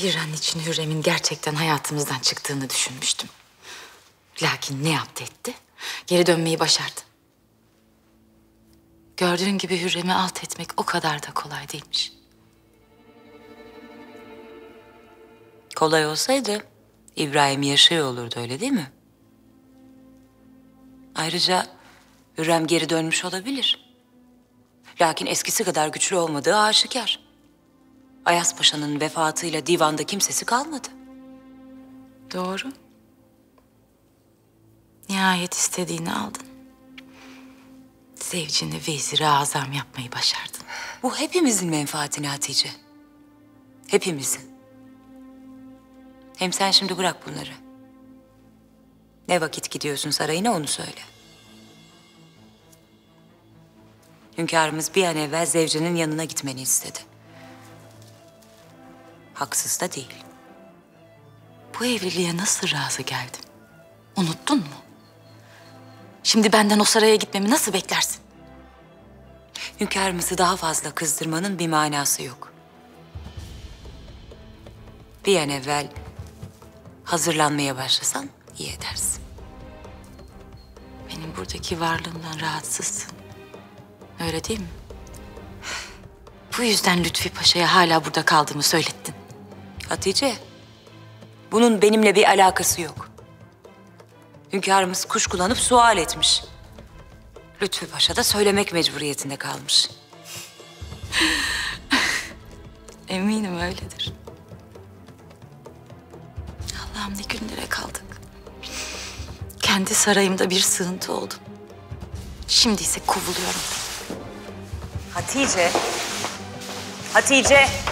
Bir an için Hürrem'in gerçekten hayatımızdan çıktığını düşünmüştüm. Lakin ne yaptı etti? Geri dönmeyi başardı. Gördüğün gibi Hürrem'i alt etmek o kadar da kolay değilmiş. Kolay olsaydı İbrahim yaşıyor olurdu, öyle değil mi? Ayrıca Hürrem geri dönmüş olabilir. Lakin eskisi kadar güçlü olmadığı aşikar. Ayaspaşa'nın vefatıyla divanda kimsesi kalmadı. Doğru. Nihayet istediğini aldın. Zevcini veziri azam yapmayı başardın. Bu hepimizin menfaatine Hatice. Hepimizin. Hem sen şimdi bırak bunları. Ne vakit gidiyorsun sarayına onu söyle. Hünkârımız bir an evvel zevcinin yanına gitmeni istedi. Haksız da değil. Bu evliliğe nasıl razı geldim? Unuttun mu? Şimdi benden o saraya gitmemi nasıl beklersin? Hünkârımızı daha fazla kızdırmanın bir manası yok. Bir an evvel hazırlanmaya başlasan iyi edersin. Benim buradaki varlığımdan rahatsızsın. Öyle değil mi? Bu yüzden Lütfi Paşa'ya hala burada kaldığımı söylettin. Hatice, bunun benimle bir alakası yok. Hünkârımız kuş kullanıp sual etmiş. Lütfi Paşa da söylemek mecburiyetinde kalmış. Eminim öyledir. Allah'ım ne günlere kaldık. Kendi sarayımda bir sığıntı oldum. Şimdi ise kovuluyorum. Hatice! Hatice!